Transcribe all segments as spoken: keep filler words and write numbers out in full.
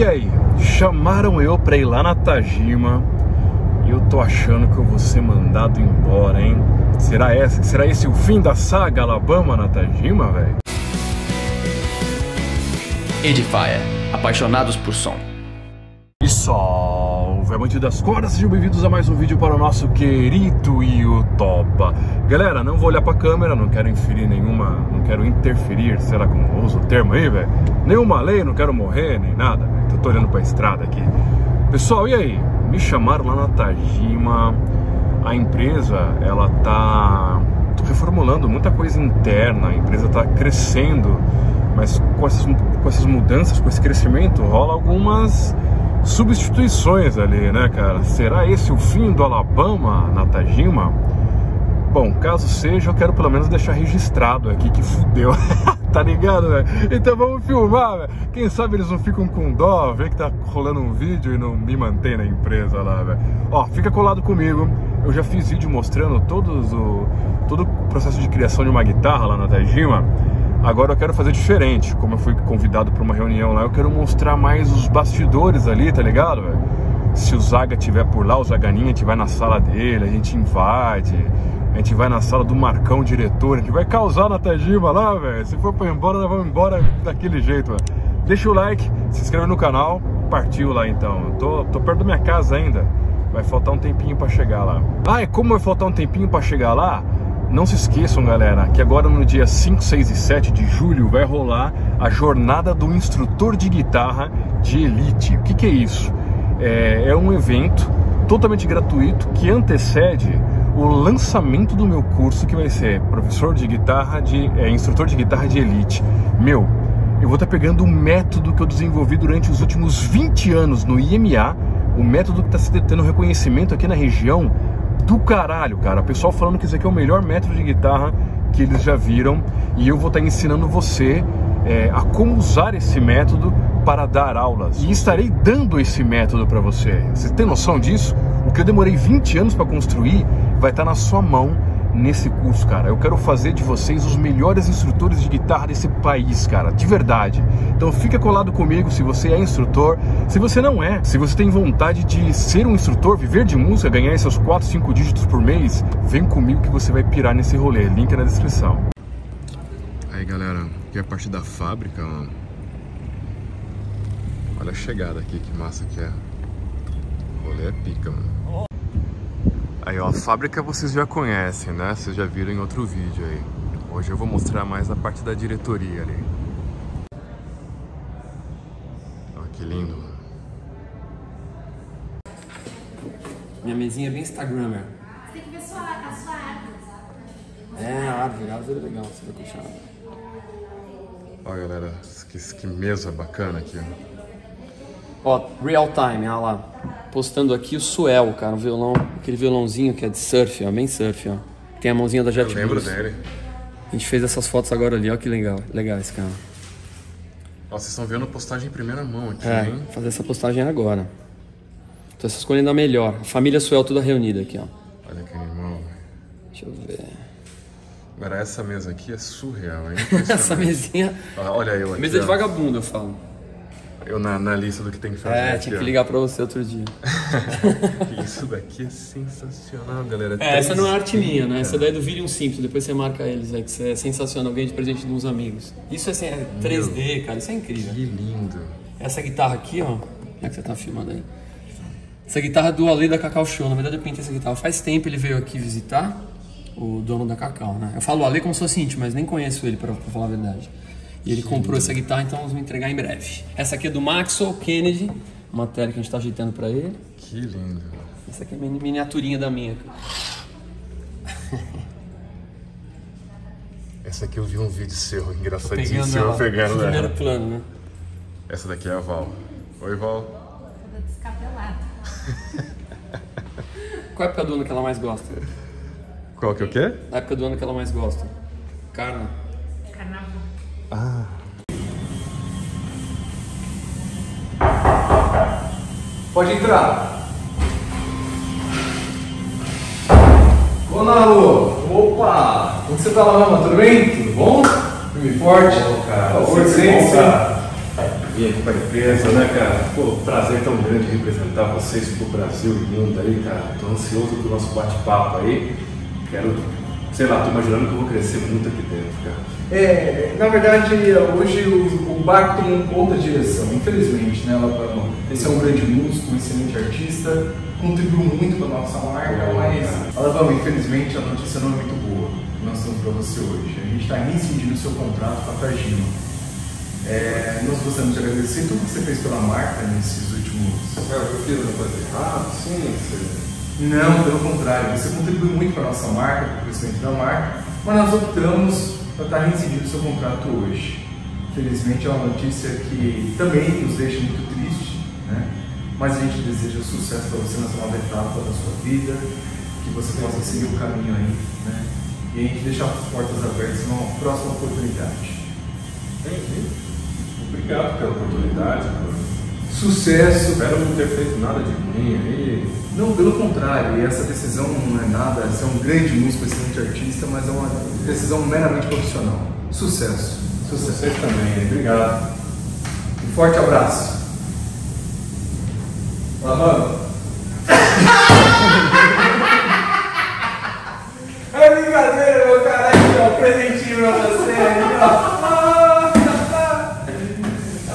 E aí, chamaram eu pra ir lá na Tagima e eu tô achando que eu vou ser mandado embora, hein? Será, essa, será esse o fim da saga Alabama na Tagima, velho? Edifier, apaixonados por som. E salve, amante das cordas, sejam bem-vindos a mais um vídeo para o nosso querido Iotoba. Galera, não vou olhar pra câmera, não quero inferir nenhuma, não quero interferir, sei lá como usa o termo aí, velho. Nenhuma lei, não quero morrer, nem nada, velho. Então, tô olhando pra estrada aqui. Pessoal, e aí? Me chamaram lá na Tagima. A empresa, ela tá reformulando muita coisa interna, a empresa tá crescendo, mas com essas, com essas mudanças, com esse crescimento, rola algumas substituições ali, né, cara? Será esse o fim do Alabama na Tagima? Bom, caso seja, eu quero pelo menos deixar registrado aqui que fudeu. Tá ligado, velho? Então vamos filmar, velho. Quem sabe eles não ficam com dó, vê que tá rolando um vídeo e não me mantém na empresa lá, velho. Ó, fica colado comigo. Eu já fiz vídeo mostrando todos o, todo o processo de criação de uma guitarra lá na Tagima. Agora eu quero fazer diferente. Como eu fui convidado para uma reunião lá, eu quero mostrar mais os bastidores ali, tá ligado, velho? Se o Zaga tiver por lá, o Zaganinha, a gente vai na sala dele, a gente invade, a gente vai na sala do Marcão, diretor, a gente vai causar na Tagima lá, velho. Se for pra ir embora, nós vamos embora daquele jeito, velho. Deixa o like, se inscreve no canal, partiu lá então. Eu tô, tô perto da minha casa ainda, vai faltar um tempinho pra chegar lá. Ah, e como vai faltar um tempinho pra chegar lá, não se esqueçam, galera, que agora no dia cinco, seis e sete de julho vai rolar a Jornada do Instrutor de Guitarra de Elite. O que que é isso? É, é um evento totalmente gratuito que antecede o lançamento do meu curso, que vai ser professor de guitarra, de é, instrutor de guitarra de elite. Meu, eu vou estar pegando o método que eu desenvolvi durante os últimos vinte anos no I M A, o método que está tendo reconhecimento aqui na região do caralho, cara. O pessoal falando que isso aqui é o melhor método de guitarra que eles já viram, e eu vou estar ensinando você é, a como usar esse método para dar aulas. E estarei dando esse método para você. Você tem noção disso? O que eu demorei vinte anos para construir vai estar na sua mão nesse curso, cara. Eu quero fazer de vocês os melhores instrutores de guitarra desse país, cara, de verdade. Então fica colado comigo se você é instrutor, se você não é, se você tem vontade de ser um instrutor, viver de música, ganhar seus quatro, cinco dígitos por mês, vem comigo que você vai pirar nesse rolê, link na descrição. Aí, galera, aqui é a parte da fábrica, mano. Olha a chegada aqui, que massa que é. O rolê é pica, mano. Aí, ó, a fábrica vocês já conhecem, né? Vocês já viram em outro vídeo aí. Hoje eu vou mostrar mais a parte da diretoria ali. Olha que lindo, mano. Minha mesinha é bem Instagrammer. Você tem que ver a sua árvore. É, a árvore, a árvore é legal, você vai puxar. Olha, galera, que, que mesa bacana aqui, ó. Ó, real time, olha lá. Postando aqui o Suel, cara, o violão, aquele violãozinho que é de surf, ó, bem surf, ó. Tem a mãozinha da JetBlue. Eu lembro dele. A gente fez essas fotos agora ali, ó, que legal, legal esse cara. Ó, vocês estão vendo a postagem em primeira mão aqui, é, hein? Fazer essa postagem agora. Tô escolhendo a melhor. A família Suel toda reunida aqui, ó. Olha que animal, velho. Deixa eu ver. Agora essa mesa aqui é surreal, hein? Essa mesinha. Olha eu aqui. Mesa de vagabundo, eu falo. Eu na, na lista do que tem que fazer. É, tinha aqui, que ligar ó. pra você outro dia. Isso daqui é sensacional, galera. É, essa não é arte minha, né? Essa daí é do William Simpson, depois você marca eles aí, que isso é sensacional. Ganhei de presente de uns amigos. Isso é, assim, é três D, meu, cara, isso é incrível. Que lindo. Essa guitarra aqui, ó, como é que você tá filmando aí? Essa guitarra do Ale da Cacau Show, na verdade eu pintei essa guitarra faz tempo, ele veio aqui visitar, o dono da Cacau, né? Eu falo Ale como se fosse íntimo, mas nem conheço ele, pra, pra falar a verdade. E ele comprou essa guitarra, então vamos entregar em breve. Essa aqui é do Maxwell Kennedy, uma tela que a gente tá ajeitando pra ele. Que lindo. Essa aqui é a miniaturinha da minha. Essa aqui eu vi um vídeo seu, engraçadinho, seu pegando ela. Primeiro plano, né? Essa daqui é a Val. Oi, Val. Toda descabelada. Qual é a época do ano que ela mais gosta? Qual que é o quê? A época do ano que ela mais gosta. Carna. Carnaval. Ah. Pode entrar. Conalô. Opa! Como você tá lá, mano? Tudo bem? Tudo bom? Filme forte? Ô, cara, por favor, vir aqui para a empresa, né, cara? Pô, prazer tão grande representar vocês pro Brasil e mundo aí, cara. Tô ansioso pro nosso bate-papo aí. Quero, sei lá, tô imaginando que eu vou crescer muito aqui dentro, cara. É, na verdade, hoje o, o Bach tomou outra direção, infelizmente, né, Alabama? Esse é um grande músico, um excelente artista, contribuiu muito para nossa marca, mas, Alabama, infelizmente, a notícia não é muito boa que nós temos para você hoje. A gente está rescindindo o seu contrato com a Tagima. É, nós gostamos de agradecer tudo que você fez pela marca nesses últimos... É, eu fiz uma coisa errada? Ah, sim, sim. Não, pelo contrário. Você contribuiu muito para a nossa marca, para o crescimento da marca, mas nós optamos para estar rescindindo o seu contrato hoje. Felizmente é uma notícia que também nos deixa muito triste, né? Mas a gente deseja sucesso para você nessa nova etapa da sua vida, que você possa seguir o caminho aí, né? E a gente deixa as portas abertas numa próxima oportunidade. Entendi. Obrigado pela oportunidade, cara. Sucesso! Espero não ter feito nada de ruim aí. Não, pelo contrário, essa decisão não é nada, você é um grande músico, excelente artista, mas é uma decisão meramente profissional. Sucesso! Sucesso! Vocês também, obrigado! Um forte abraço! Olá, mano! É brincadeira, meu caralho! Um presentinho pra você aí, ó!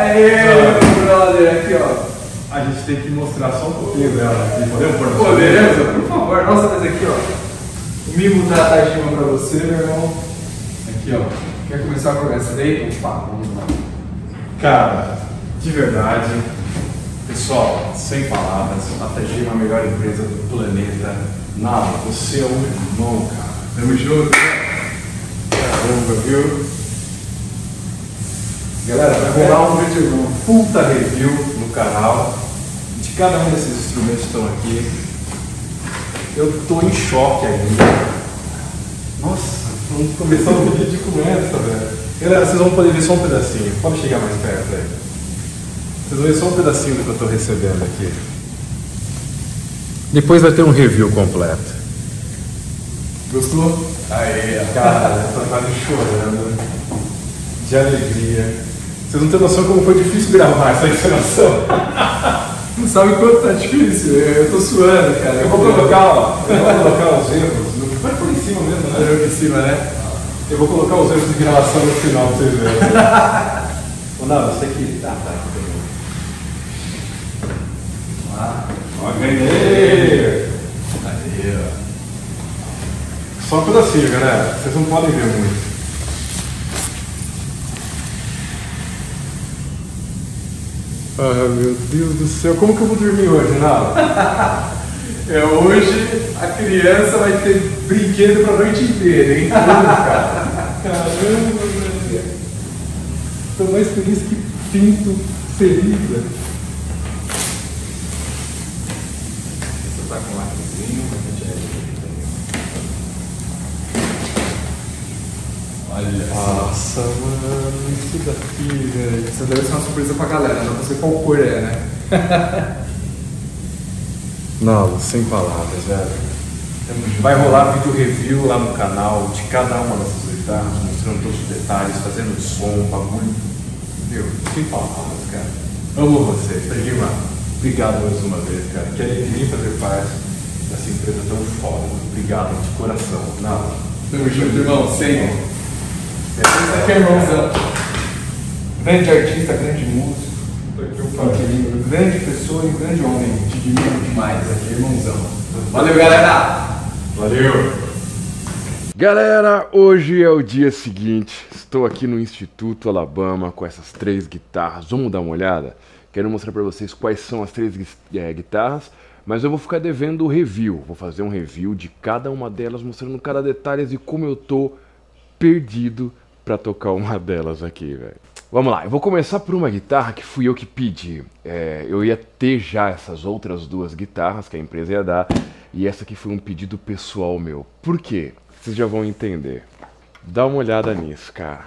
Aê, meu brother, aqui ó. A gente tem que mostrar só um pouquinho dela aqui. Podemos pôr no Podemos, por favor. Nossa, mas aqui ó. O mimo da Tagima pra você, meu irmão. Aqui ó. Quer começar a conversa daí? Opa, vamos lá. Cara, de verdade, pessoal, sem palavras, a Tagima é a melhor empresa do planeta. Nada, você é um irmão, cara. Tamo junto. Caramba, viu? Galera, vai rolar um puta review no canal de cada um desses instrumentos que estão aqui. Eu tô em choque ainda. Nossa, vamos começar um vídeo com essa, velho. Galera, vocês vão poder ver só um pedacinho. Pode chegar mais perto aí. Vocês vão ver só um pedacinho do que eu tô recebendo aqui. Depois vai ter um review completo. Gostou? Aê, cara, eu tô quase chorando de alegria. Vocês não têm noção como foi difícil gravar essa encenação. Não sabe quanto tá difícil? Eu, eu tô suando, cara. Eu vou colocar, ó. Eu vou colocar os erros. Pode pôr em cima mesmo, né? Eu, em cima, né? Eu vou colocar os erros de gravação no final pra vocês verem. Ô, Nava, você que... Ah, tá. Ah, ó, ganhei! Aí, ó. Só um pedacinho, galera. Vocês não podem ver muito. Ah, oh, meu Deus do céu, como que eu vou dormir hoje, Nala? É, hoje a criança vai ter brinquedo pra noite inteira, hein? Caramba, velho. Tô mais feliz que pinto feliz, velho. Você tá com um lacrezinho, olha, nossa, mano, isso daqui, velho. Isso deve ser uma surpresa pra galera, não sei qual cor é, né? Não, sem palavras, velho. Vai rolar vídeo review lá no canal de cada uma dessas guitarras, mostrando todos os detalhes, fazendo som, bagulho. Meu, sem palavras, cara. Amo vocês, Tagima. Obrigado mais uma vez, cara. Que alegria fazer parte dessa empresa tão foda. Obrigado de coração. Nada. Tamo junto, irmão, sempre. Esse aqui é irmãozão. Grande artista, grande músico. Um grande pessoa e grande homem. Te admiro demais. Aqui é irmãozão. Valeu, galera! Valeu! Galera, hoje é o dia seguinte. Estou aqui no Instituto Alabama com essas três guitarras. Vamos dar uma olhada? Quero mostrar para vocês quais são as três guitarras, mas eu vou ficar devendo o review. Vou fazer um review de cada uma delas, mostrando cada detalhe e como eu tô perdido pra tocar uma delas aqui, velho. Vamos lá, eu vou começar por uma guitarra que fui eu que pedi. É, eu ia ter já essas outras duas guitarras que a empresa ia dar, e essa aqui foi um pedido pessoal meu. Por quê? Vocês já vão entender. Dá uma olhada nisso, cara.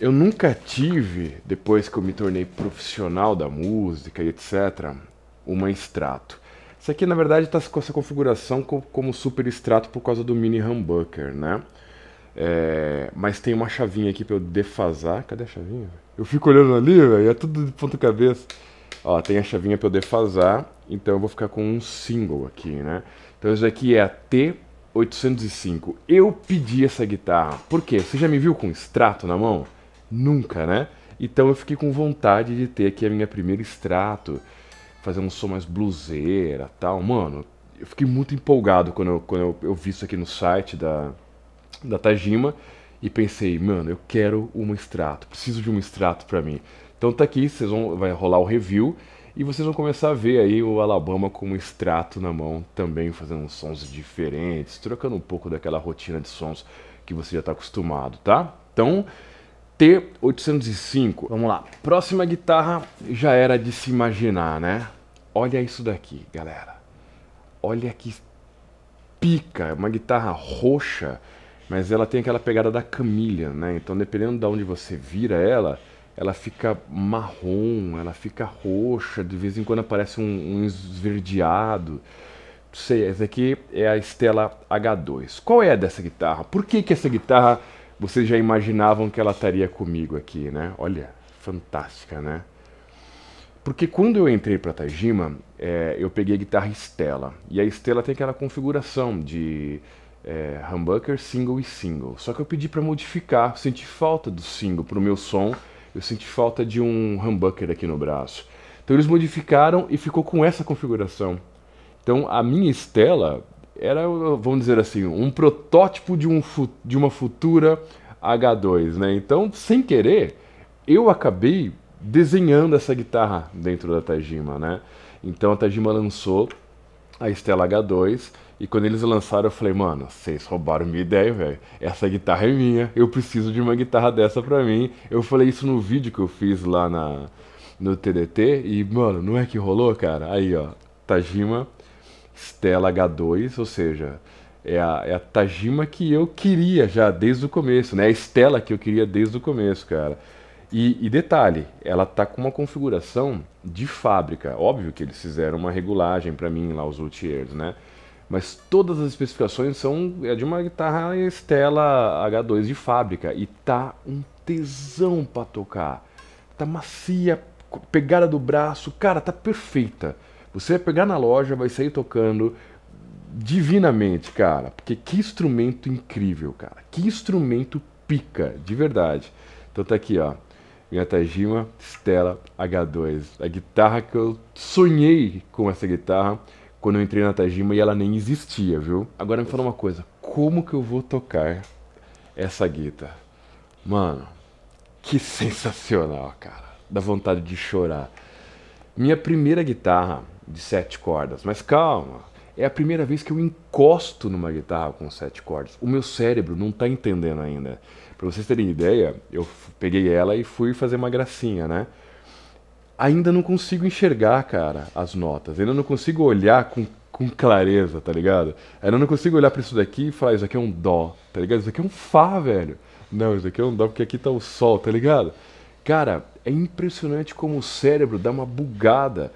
Eu nunca tive, depois que eu me tornei profissional da música e etcétera, uma Strato. Isso aqui, na verdade, está com essa configuração como super extrato por causa do mini humbucker, né? É, mas tem uma chavinha aqui para eu defasar. Cadê a chavinha? Eu fico olhando ali, velho, é tudo de ponta cabeça. Ó, tem a chavinha para eu defasar, então eu vou ficar com um single aqui, né? Então isso aqui é a T oitocentos e cinco. Eu pedi essa guitarra, por quê? Você já me viu com extrato na mão? Nunca, né? Então eu fiquei com vontade de ter aqui a minha primeira extrato, fazer um som mais bluseira e tal. Mano, eu fiquei muito empolgado quando, eu, quando eu, eu vi isso aqui no site da, da Tagima e pensei, mano, eu quero uma extrato, preciso de uma extrato pra mim. Então tá aqui, vocês vão, vai rolar o review e vocês vão começar a ver aí o Alabama com um extrato na mão também, fazendo uns sons diferentes, trocando um pouco daquela rotina de sons que você já tá acostumado, tá? Então... T oitocentos e cinco, vamos lá. Próxima guitarra já era de se imaginar, né? Olha isso daqui, galera. Olha que pica, é uma guitarra roxa, mas ela tem aquela pegada da camilha, né? Então dependendo de onde você vira ela, ela fica marrom, ela fica roxa, de vez em quando aparece um, um esverdeado. Não sei, essa aqui é a Stella H dois. Qual é a dessa guitarra? Por que que essa guitarra... Vocês já imaginavam que ela estaria comigo aqui, né? Olha, fantástica, né? Porque quando eu entrei para Tagima, é, eu peguei a guitarra Stella. E a Stella tem aquela configuração de é, humbucker, single e single. Só que eu pedi para modificar, eu senti falta do single para o meu som. Eu senti falta de um humbucker aqui no braço. Então eles modificaram e ficou com essa configuração. Então a minha Stella... era, vamos dizer assim, um protótipo de, um, de uma futura H dois, né? Então, sem querer, eu acabei desenhando essa guitarra dentro da Tagima, né? Então a Tagima lançou a Stella H dois e quando eles lançaram eu falei, mano, vocês roubaram minha ideia, velho. Essa guitarra é minha, eu preciso de uma guitarra dessa pra mim. Eu falei isso no vídeo que eu fiz lá na, no T D T e, mano, não é que rolou, cara? Aí, ó, Tagima... Stella H dois, ou seja, é a, é a Tagima que eu queria já desde o começo, né? A Stella que eu queria desde o começo, cara. E, e detalhe, ela tá com uma configuração de fábrica. Óbvio que eles fizeram uma regulagem para mim lá, os luthiers, né? Mas todas as especificações são é de uma guitarra Stella H dois de fábrica. E tá um tesão para tocar. Tá macia, pegada do braço, cara, tá perfeita. Você vai pegar na loja, vai sair tocando divinamente, cara. Porque que instrumento incrível, cara. Que instrumento pica, de verdade. Então tá aqui, ó. Minha Tagima Stella H dois. A guitarra que eu sonhei com essa guitarra quando eu entrei na Tagima e ela nem existia, viu? Agora me fala uma coisa. Como que eu vou tocar essa guitarra? Mano, que sensacional, cara. Dá vontade de chorar. Minha primeira guitarra... de sete cordas, mas calma, é a primeira vez que eu encosto numa guitarra com sete cordas. O meu cérebro não tá entendendo ainda. Para vocês terem ideia, eu peguei ela e fui fazer uma gracinha, né? Ainda não consigo enxergar, cara, as notas. Ainda não consigo olhar com, com clareza, tá ligado? Ainda não consigo olhar para isso daqui e falar, isso aqui é um dó, tá ligado? Isso aqui é um fá, velho. Não, isso aqui é um dó porque aqui tá o sol, tá ligado? Cara, é impressionante como o cérebro dá uma bugada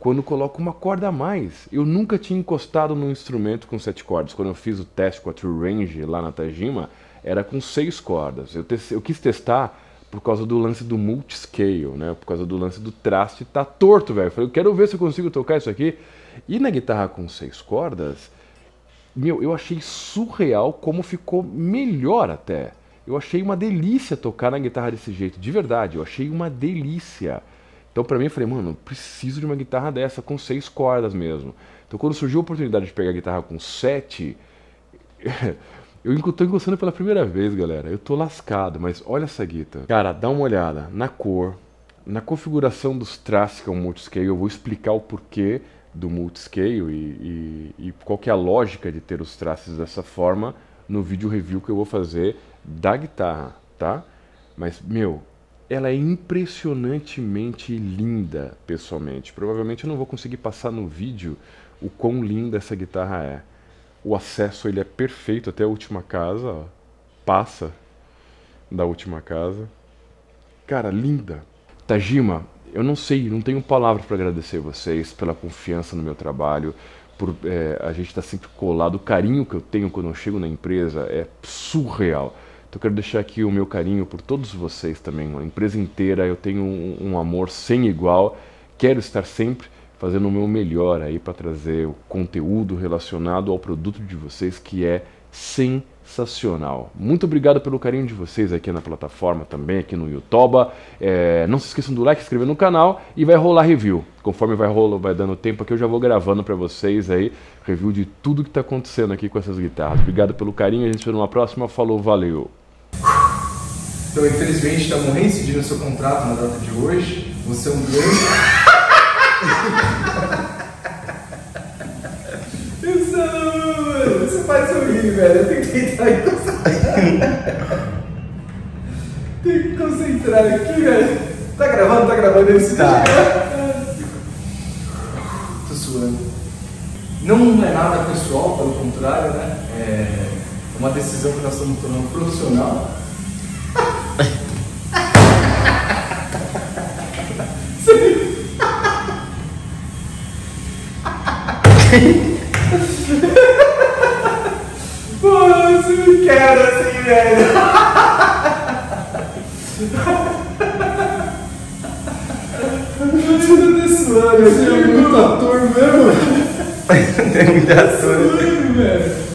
quando coloco uma corda a mais. Eu nunca tinha encostado num instrumento com sete cordas. Quando eu fiz o teste com a True Range lá na Tagima, era com seis cordas. Eu, te eu quis testar por causa do lance do multiscale, né? Por causa do lance do traste tá torto, velho. Eu falei, eu quero ver se eu consigo tocar isso aqui. E na guitarra com seis cordas, meu, eu achei surreal como ficou melhor até. Eu achei uma delícia tocar na guitarra desse jeito, de verdade. Eu achei uma delícia. Então pra mim eu falei, mano, eu preciso de uma guitarra dessa com seis cordas mesmo. Então quando surgiu a oportunidade de pegar a guitarra com sete, eu tô encostando pela primeira vez, galera. Eu tô lascado, mas olha essa guitarra. Cara, dá uma olhada na cor, na configuração dos trastes que é um multiscale. Eu vou explicar o porquê do multiscale e, e, e qual que é a lógica de ter os trastes dessa forma no vídeo review que eu vou fazer da guitarra, tá? Mas, meu... ela é impressionantemente linda, pessoalmente. Provavelmente eu não vou conseguir passar no vídeo o quão linda essa guitarra é. O acesso ele é perfeito até a última casa, ó. Passa da última casa. Cara, linda. Tagima, eu não sei, não tenho palavras para agradecer vocês pela confiança no meu trabalho, por é, a gente tá sempre colado. O carinho que eu tenho quando eu chego na empresa é surreal. Então eu quero deixar aqui o meu carinho por todos vocês também, a empresa inteira. Eu tenho um, um amor sem igual, quero estar sempre fazendo o meu melhor aí para trazer o conteúdo relacionado ao produto de vocês, que é sensacional. Muito obrigado pelo carinho de vocês aqui na plataforma também, aqui no Iotoba. É, não se esqueçam do like, se inscrever no canal e vai rolar review. Conforme vai rolando, vai dando tempo aqui, eu já vou gravando para vocês aí review de tudo que está acontecendo aqui com essas guitarras. Obrigado pelo carinho, a gente se vê numa próxima. Falou, valeu! Então, infelizmente, estamos reincidindo o seu contrato na data de hoje. Você é um grande... Isso não, você faz sorrir, velho. Eu tenho que tentar e concentrar. Tem que concentrar aqui, velho. Tá gravando? Tá gravando esse tá. Tô suando. Não é nada pessoal, pelo contrário, né? É uma decisão que nós estamos tornando profissional. Pô, você me quer assim, velho. Eu tô suando, você é muito ator mesmo. Tem muito ator, velho.